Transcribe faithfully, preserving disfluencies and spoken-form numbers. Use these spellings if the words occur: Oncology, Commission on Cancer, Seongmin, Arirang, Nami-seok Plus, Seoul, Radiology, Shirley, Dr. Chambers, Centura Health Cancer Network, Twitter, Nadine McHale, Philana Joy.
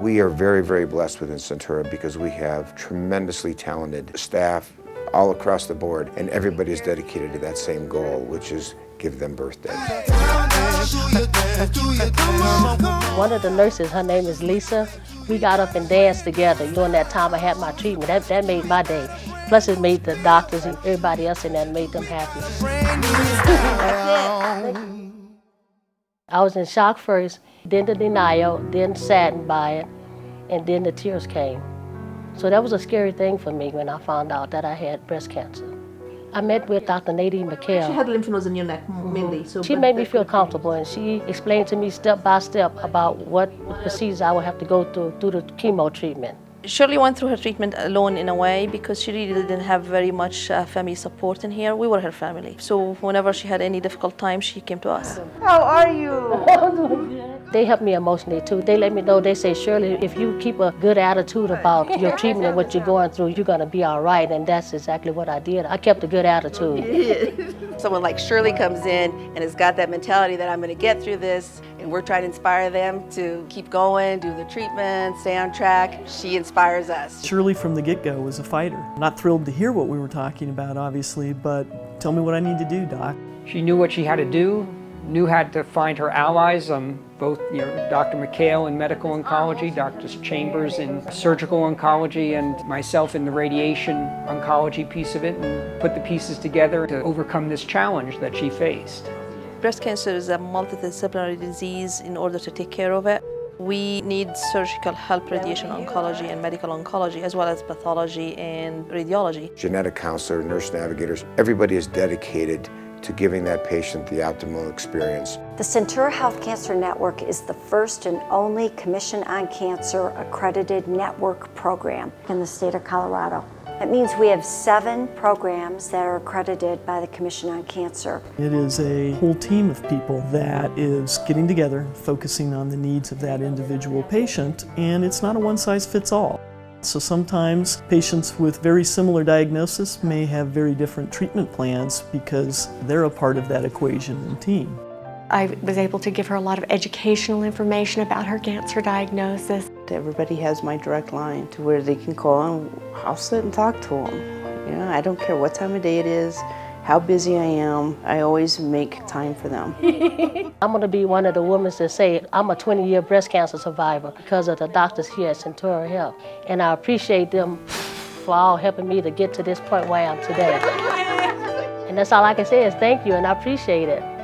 We are very, very blessed within Centura because we have tremendously talented staff all across the board, and everybody is dedicated to that same goal, which is give them birthday. One of the nurses, her name is Lisa, we got up and danced together. During that time I had my treatment, that, that made my day. Plus it made the doctors and everybody else in there, made them happy. I was in shock first, then the denial, then saddened by it, and then the tears came. So that was a scary thing for me when I found out that I had breast cancer. I met with Doctor Nadine McHale. She had lymph nodes in your neck, mainly. So she made me feel comfortable, and she explained to me step by step about what procedures I would have to go through through the chemo treatment. Shirley went through her treatment alone in a way because she really didn't have very much uh, family support in here. We were her family. So whenever she had any difficult time, she came to us. How are you? They helped me emotionally too. They let me know, they say, Shirley, if you keep a good attitude about your treatment and what you're going through, you're going to be all right. And that's exactly what I did. I kept a good attitude. Someone like Shirley comes in and has got that mentality that I'm going to get through this, and we're trying to inspire them to keep going, do the treatment, stay on track. She inspires us. Shirley from the get-go was a fighter. Not thrilled to hear what we were talking about, obviously, but tell me what I need to do, doc. She knew what she had to do, knew how to find her allies, um, both you know, Doctor McHale in medical oncology, Doctor Chambers in surgical oncology, and myself in the radiation oncology piece of it, and put the pieces together to overcome this challenge that she faced. Breast cancer is a multidisciplinary disease. In order to take care of it, we need surgical help, radiation oncology and medical oncology, as well as pathology and radiology. Genetic counselor, nurse navigators, everybody is dedicated to giving that patient the optimal experience. The Centura Health Cancer Network is the first and only Commission on Cancer accredited network program in the state of Colorado. That means we have seven programs that are accredited by the Commission on Cancer. It is a whole team of people that is getting together, focusing on the needs of that individual patient, and it's not a one-size-fits-all. So sometimes patients with very similar diagnosis may have very different treatment plans because they're a part of that equation and team. I was able to give her a lot of educational information about her cancer diagnosis. Everybody has my direct line to where they can call and I'll sit and talk to them. You know, I don't care what time of day it is, how busy I am, I always make time for them. I'm going to be one of the women that say I'm a twenty-year breast cancer survivor because of the doctors here at Centura Health. And I appreciate them for all helping me to get to this point where I am today. And that's all I can say is thank you, and I appreciate it.